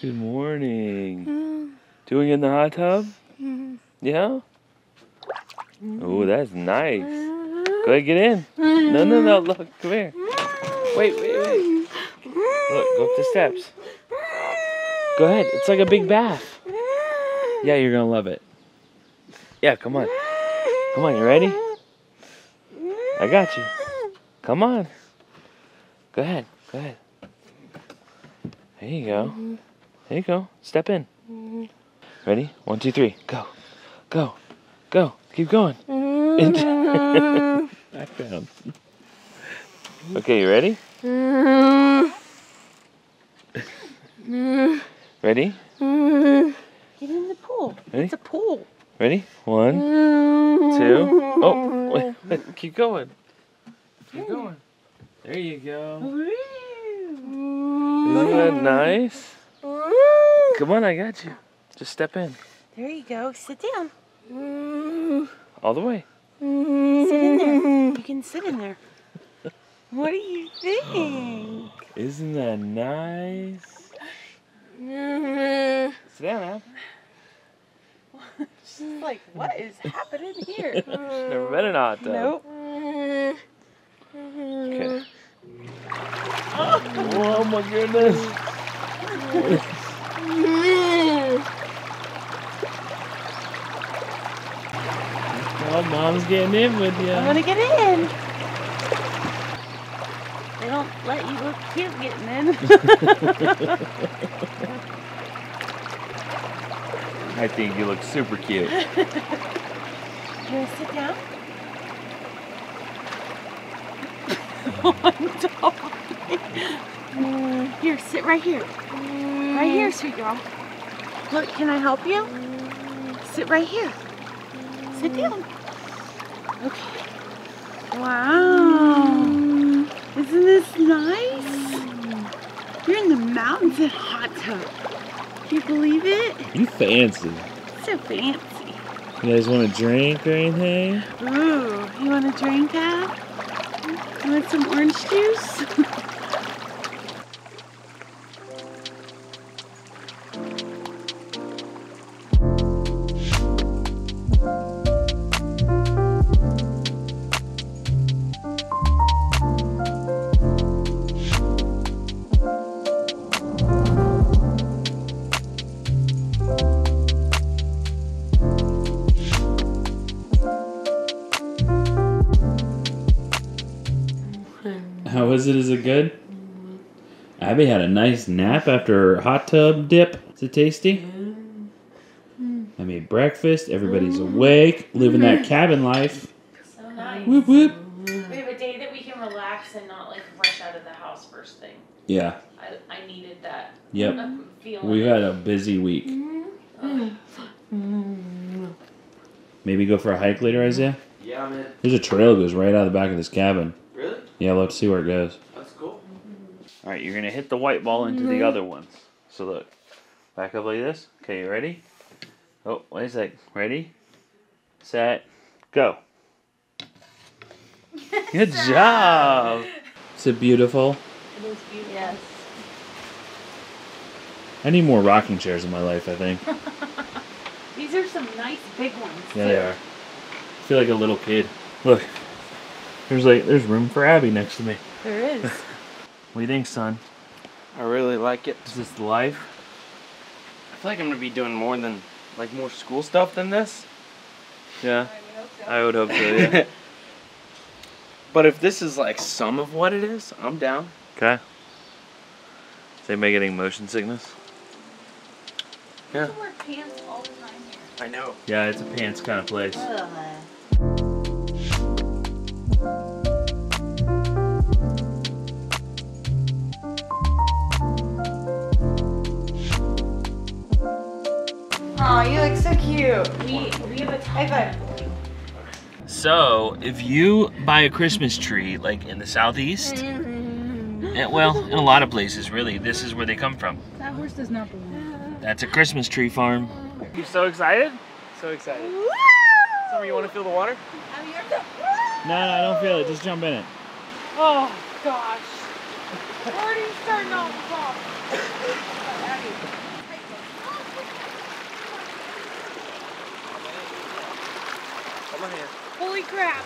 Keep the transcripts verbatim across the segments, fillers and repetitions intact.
Good morning. Mm. Doing in the hot tub? Mm-hmm. Yeah? Mm-hmm. Oh, that's nice. Mm-hmm. Go ahead, get in. Mm-hmm. No, no, no, look, come here. Wait, wait, wait. Look, go up the steps. Go ahead, it's like a big bath. Yeah, you're gonna love it. Yeah, come on. Come on, you ready? I got you. Come on. Go ahead, go ahead. There you go. Mm-hmm. There you go. Step in. Mm-hmm. Ready? One, two, three. Go. Go. Go. Keep going. Mm-hmm. I found. Okay, you ready? Mm-hmm. Ready? Mm-hmm. Get in the pool. Ready? It's a pool. Ready? One, mm-hmm. two. Oh, wait, wait. Keep going. Keep going. There you go. Mm-hmm. Isn't that nice? Come on, I got you. Just step in. There you go. Sit down. All the way. Sit in there. You can sit in there. What do you think? Isn't that nice? Sit down, Ab. She's like, what is happening here? She's never been in a hot tub. Nope. Okay. Oh my goodness! Well, Mom's getting in with you. I'm gonna get in. They don't let you look cute getting in. I think you look super cute. You wanna sit down? Here, sit right here. Right here, sweet girl. Look, can I help you? Sit right here. Sit down. Okay. Wow. Isn't this nice? You're in the mountains in a hot tub. Do you believe it? You fancy. So fancy. You guys want a drink or anything? Ooh, you want a drink, Ab? You want some orange juice? How is it? Is it good? Mm-hmm. Abby had a nice nap after her hot tub dip. Is it tasty? Mm-hmm. I made breakfast. Everybody's mm-hmm. awake, living mm-hmm. that cabin life. So nice. Whoop whoop. We have a day that we can relax and not like rush out of the house first thing. Yeah. I, I needed that. Yep. I'm feeling We've had a busy week. Mm-hmm. Mm-hmm. Maybe go for a hike later, Isaiah? Yeah, I'm in. There's a trail that goes right out of the back of this cabin. Yeah, let's see where it goes. That's cool. Mm-hmm. All right, you're going to hit the white ball into mm-hmm. the other ones. So look, back up like this. Okay, you ready? Oh, wait a sec. Ready, set, go. Good job. Is it beautiful? It is beautiful. Yes. I need more rocking chairs in my life, I think. These are some nice big ones. Yeah, too. They are. I feel like a little kid. Look. There's like there's room for Abby next to me. There is. What do you think, son? I really like it. Is this life? I feel like I'm gonna be doing more than like more school stuff than this. Yeah. I would hope so. I would hope so, yeah. But if this is like some of what it is, I'm down. Okay. Is anybody getting motion sickness? Yeah. People wear pants all the time here. I know. Yeah, it's a pants kind of place. Ugh. Aw, you look so cute. We, we have a high five. So, if you buy a Christmas tree, like in the southeast, and, well, in a lot of places, really, this is where they come from. That horse does not belong. That's a Christmas tree farm. You so excited? So excited. Woo! Summer, you want to feel the water? I'm here to... No, no, I don't feel it. Just jump in it. Oh, gosh. Already starting off the top. holy crap.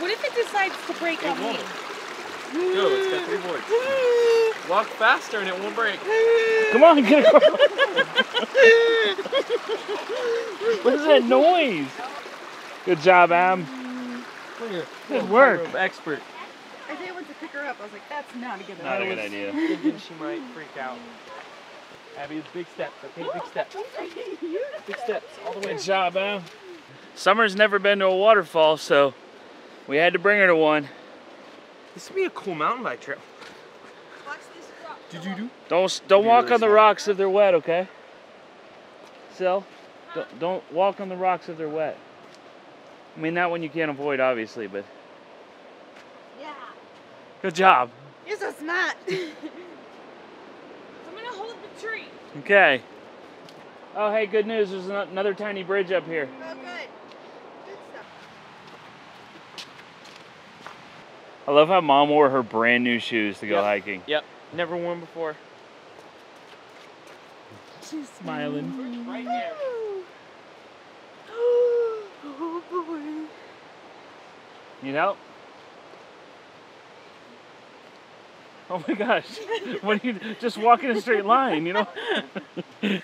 What if it decides to break it on won't. me? No, it's got three boards. Walk faster and it won't break. Come on, get it. What is that noise? Good job, Am. Look at Good work. Expert. Isaiah went to pick her up. I was like, that's not a good idea. Not a good idea. Thinking she might freak out. Abby, it's big steps, okay? Big steps. Big steps all the way. Good job, Am. Summer's never been to a waterfall, so we had to bring her to one. This would be a cool mountain bike trail. Watch this rock. Did you do? Don't don't It'd walk really on the rocks if they're wet, okay? Sil, huh? don't, don't walk on the rocks if they're wet. I mean, that one you can't avoid, obviously, but. Yeah. Good job. You're so smart. I'm gonna hold the tree. Okay. Oh, hey, good news. There's another tiny bridge up here. Oh, good. Good stuff. I love how Mom wore her brand new shoes to go yep. hiking. Yep. Never worn before. She's smiling. Mm-hmm. Right there. Oh boy. Need help? Oh my gosh. What are you just walk in a straight line, you know? Go on.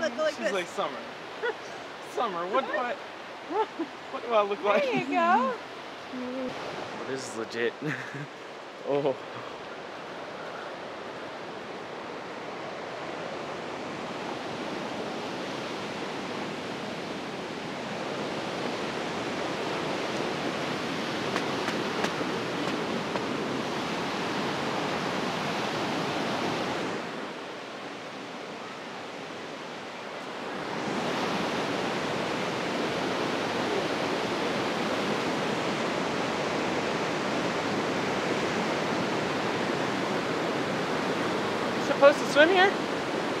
Look, look She's this. like Summer. Summer, what do I what do I look like? There you go. Oh, this is legit. Oh. Supposed to swim here?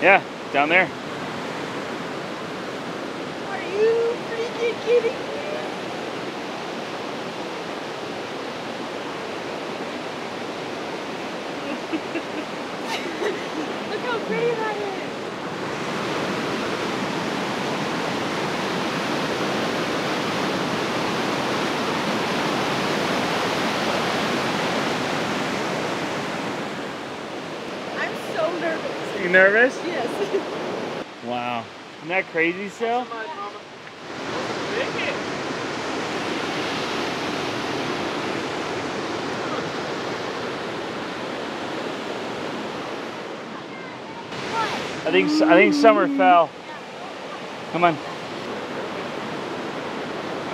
Yeah, down there. Are you freaking kidding me? Look how pretty that is. You nervous? Yes. Wow. Isn't that crazy, Sil? I think I think Summer fell. Come on. All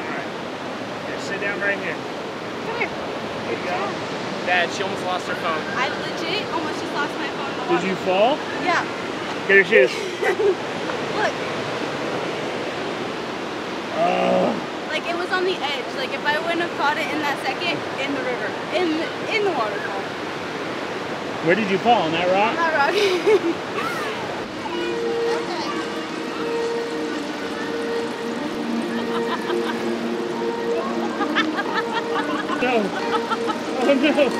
right. Just sit down right here. Come here. Here you go. Dad, she almost lost her phone. I legit almost just lost my phone. Did you fall? Yeah. Get your shoes. Look. Oh. Like it was on the edge. Like if I wouldn't have caught it in that second, in the river, in in the waterfall. Where did you fall? On that rock? On that rock. No. Oh no.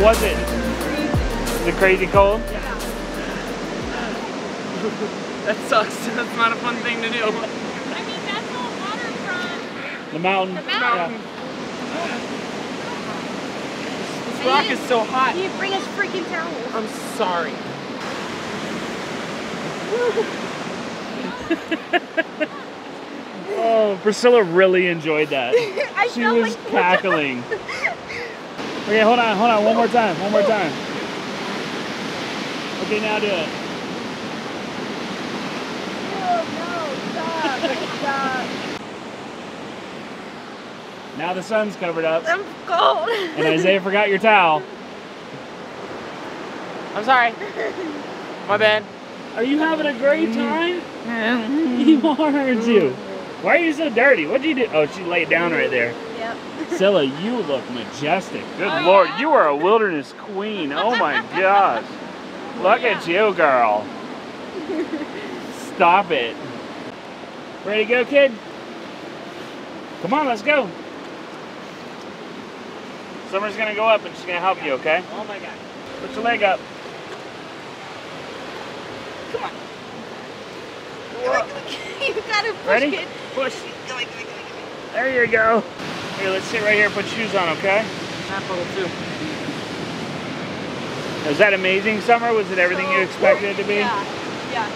Was it? Is it crazy cold? Yeah. That sucks. That's not a fun thing to do. I mean, that's all water from the mountain. The mountain. Yeah. This rock is so hot. You bring us freaking towels. I'm sorry. Oh, Priscilla really enjoyed that. I she felt was like cackling. Okay, hold on, hold on, one more time, one more time. Okay, now do it. Oh, no, stop, stop. Now the sun's covered up. I'm cold. And Isaiah forgot your towel. I'm sorry. My bad. Are you having a great time? You are, aren't you? Why are you so dirty? What'd you do? Oh, she laid down right there. Yeah. Yep. Priscilla, you look majestic. Good oh, Lord, yeah. You are a wilderness queen. Oh my gosh. Look yeah. at you, girl. Stop it. Ready to go, kid? Come on, let's go. Summer's gonna go up and she's gonna help okay. you, okay? Oh my God. Put your leg up. Come on. You gotta push Ready? It. Push. Go, go, go, go, go. There you go. Here, let's sit right here and put shoes on, okay? Apple too. Was that amazing, Summer? Was it everything oh, you expected it to be? Yeah, yeah.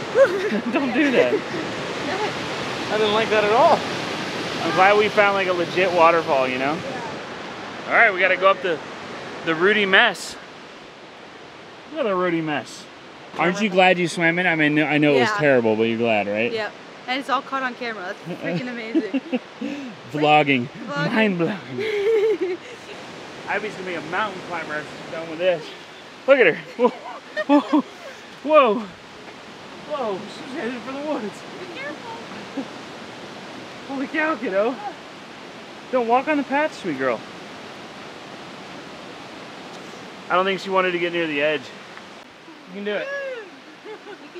Don't do that. I didn't like that at all. I'm glad we found like a legit waterfall, you know? Yeah. All right, we gotta go up the, the Rudy Mess. Look at the Rudy Mess. Aren't you glad you swam in? I mean, I know it yeah. was terrible, but you're glad, right? Yep. And it's all caught on camera. That's freaking amazing. Vlogging. Vlogging. Mind blowing. Ivy's going to be a mountain climber if she's done with this. Look at her. Whoa. Whoa. Whoa. Whoa. She's headed for the woods. Be careful. Holy cow, kiddo. Don't walk on the path, sweet girl. I don't think she wanted to get near the edge. You can do it. You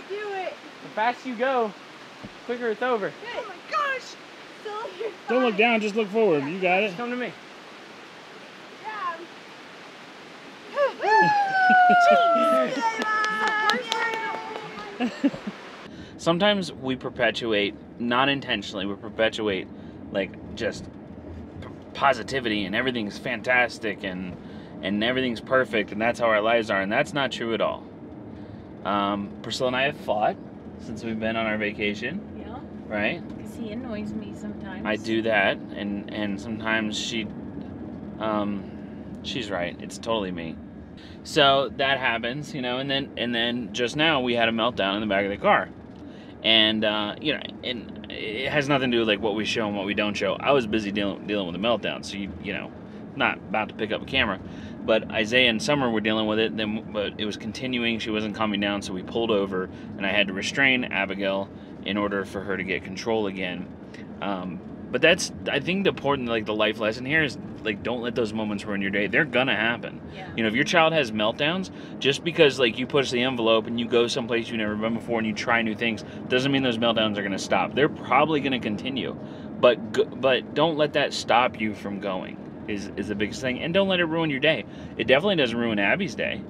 can do it. The faster you go, the quicker it's over. Oh my gosh! Still here. Don't look down, just look forward. Yeah. You got it. Just come to me. Yeah. Sometimes we perpetuate, not intentionally, we perpetuate like just positivity and everything's fantastic and and everything's perfect and that's how our lives are, and that's not true at all. Um, Priscilla and I have fought since we've been on our vacation. Yeah. Right? Because he annoys me sometimes. I do that, and, and sometimes she, um, she's right. It's totally me. So that happens, you know, and then, and then just now we had a meltdown in the back of the car. And, uh, you know, and it has nothing to do with like what we show and what we don't show. I was busy dealing, dealing with the meltdown. So you, you know, not about to pick up a camera. But Isaiah and Summer were dealing with it, then, but it was continuing. She wasn't calming down, so we pulled over, and I had to restrain Abigail in order for her to get control again. Um, but that's, I think, the important, like, the life lesson here is, like, don't let those moments ruin your day. They're gonna happen. Yeah. You know, if your child has meltdowns, just because, like, you push the envelope and you go someplace you've never been before and you try new things, doesn't mean those meltdowns are gonna stop. They're probably gonna continue, but but don't let that stop you from going. Is, is the biggest thing, and don't let it ruin your day. It definitely doesn't ruin Abby's day.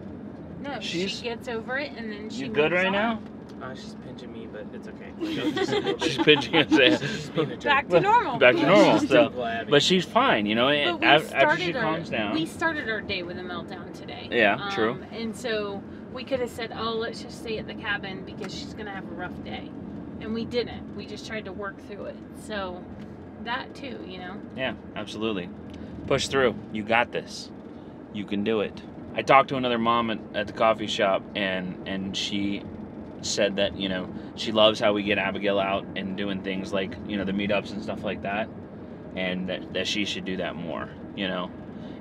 No, she's, she gets over it, and then she. You good right on. now? Uh, she's pinching me, but it's okay. she's pinching us. She's being a jerk. Back to normal. Back to normal. So, but she's fine, you know. But we after started she calms our, down, we started our day with a meltdown today. Yeah, um, true. And so we could have said, "Oh, let's just stay at the cabin because she's gonna have a rough day," and we didn't. We just tried to work through it. So that too, you know. Yeah, absolutely. Push through. You got this. You can do it. I talked to another mom at, at the coffee shop, and and she said that, you know, she loves how we get Abigail out and doing things like, you know, the meetups and stuff like that, and that, that she should do that more, you know.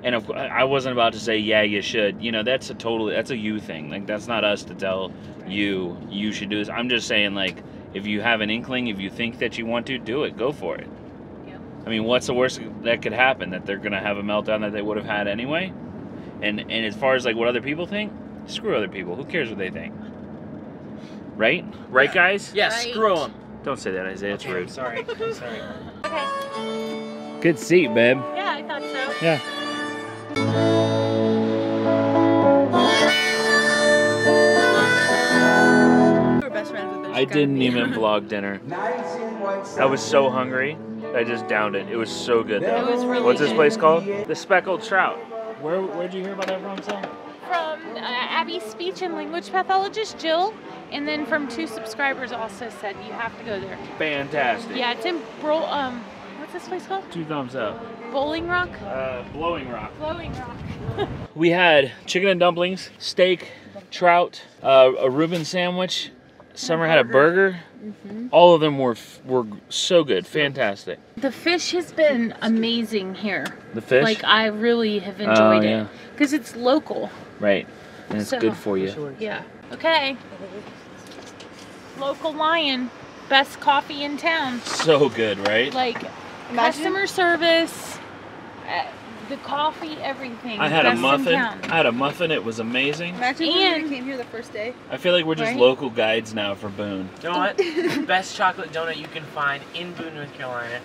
And if, I wasn't about to say, yeah, you should. You know, that's a totally, that's a you thing. Like, that's not us to tell you, you should do this. I'm just saying, like, if you have an inkling, if you think that you want to, do it. Go for it. I mean, what's the worst that could happen? That they're gonna have a meltdown that they would have had anyway? And and as far as like what other people think, screw other people. Who cares what they think? Right? Right, guys? Yeah, right. Screw them. Don't say that, Isaiah. Okay, it's rude. I'm sorry. I'm sorry. Okay. Good seat, babe. Yeah, I thought so. Yeah. We're best friends with them. I didn't even vlog dinner. I was so hungry. I just downed it. It was so good. It was really What's this good. place called? The Speckled Trout. Where where'd you hear about that from, Sam? From uh, Abby's speech and language pathologist, Jill, and then from two subscribers also said you have to go there. Fantastic. Yeah, it's in Bro. Um, what's this place called? Two thumbs up. Bowling Rock. Uh, Blowing Rock. Blowing Rock. We had chicken and dumplings, steak, trout, uh, a Reuben sandwich. Summer had a burger. Mm-hmm. All of them were were so good, fantastic. The fish has been amazing here. The fish, like I really have enjoyed oh, yeah. it because it's local, right? And it's so good for you. Yeah. Okay. Local Lion, best coffee in town. So good, right? Like Imagine. customer service, Uh, the coffee, everything. I had a muffin. I had a muffin. It was amazing. Imagine when we came here the first day. I feel like we're just right? local guides now for Boone. You know what? Best chocolate donut you can find in Boone, North Carolina.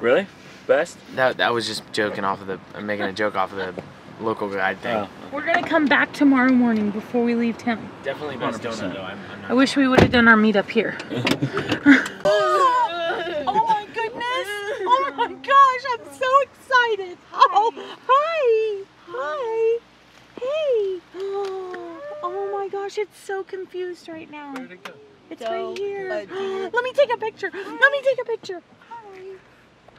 Really? Best? That that was just joking off of the. I'm making a joke off of the local guide thing. Oh. We're gonna come back tomorrow morning before we leave town. Definitely best one hundred percent. Donut though. I'm, I'm not I wish we would have done our meetup here. Oh my goodness! Oh my gosh! I'm so excited! Oh, hi! Hi! Hey! Oh my gosh! It's so confused right now. Where'd it go? It's right here. Let me take a picture. Let me take a picture. Hi!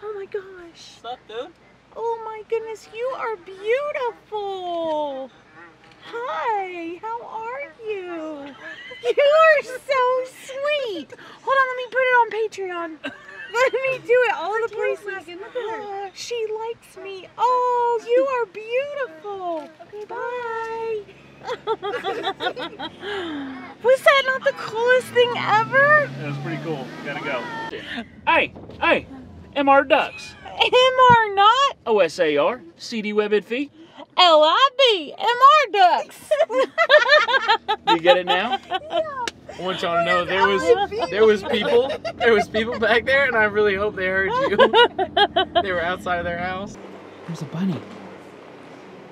Oh my gosh! What's up, dude? Oh my goodness! You are beautiful. Hi! How are you? You are so sweet. Hold on. Let me put it on Patreon. Let me do it all the places. Uh, she likes me. Oh, you are beautiful. Okay, bye. Was that not the coolest thing ever? That was pretty cool. We gotta go. Hey, hey, M R Ducks. M R Not. O S A R. C D Webbed Feet. L I B. M R Ducks. You get it now? Yeah. I want y'all to know there was there was people there was people back there, and I really hope they heard you. They were outside of their house. There's a bunny.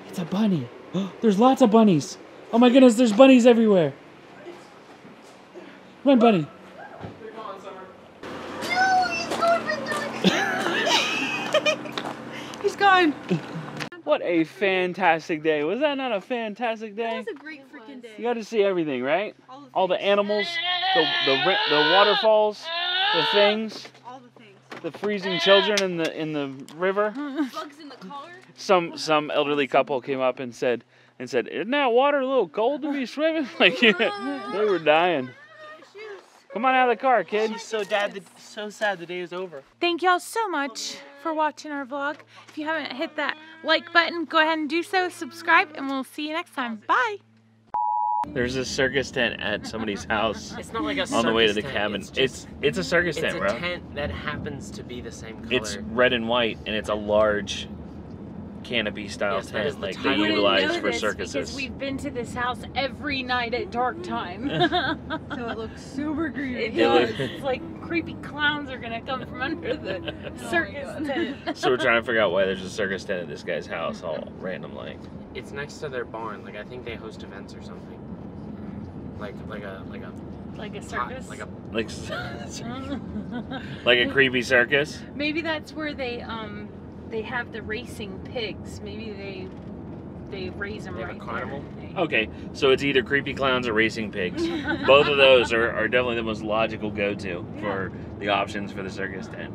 It's a bunny. There's lots of bunnies. Oh my goodness, there's bunnies everywhere. Run, bunny. They're gone, Summer. No, he's going for the He's gone. What a fantastic day. Was that not a fantastic day? That was a great freaking day. You got to see everything, right? All, All the animals, the, the the waterfalls, the things. All the things. The freezing children in the in the river. Bugs in the collar. Some some elderly couple came up and said and said, "Isn't that water a little cold to be swimming?" Like they were dying. Come on out of the car, kid. So dad, the, so sad the day is over. Thank y'all so much for watching our vlog. If you haven't hit that like button, go ahead and do so, subscribe, and we'll see you next time. Bye. There's a circus tent at somebody's house. It's not like a circus tent. On the way to the cabin. It's it's, it's a circus tent, bro. It's a tent that happens to be the same color. It's red and white, and it's a large canopy style yes, tent like they utilize for circuses. Because we've been to this house every night at dark time. So it looks super creepy. It does. It's like creepy clowns are gonna come from under the circus oh tent. So we're trying to figure out why there's a circus tent at this guy's house, all random like. It's next to their barn. Like I think they host events or something. Like like a like a like a circus. Hot, like a like like a creepy circus. Maybe that's where they um. They have the racing pigs. Maybe they they raise them they right carnival. Okay, so it's either creepy clowns or racing pigs. Both of those are, are definitely the most logical go-to yeah. for the options for the circus tent.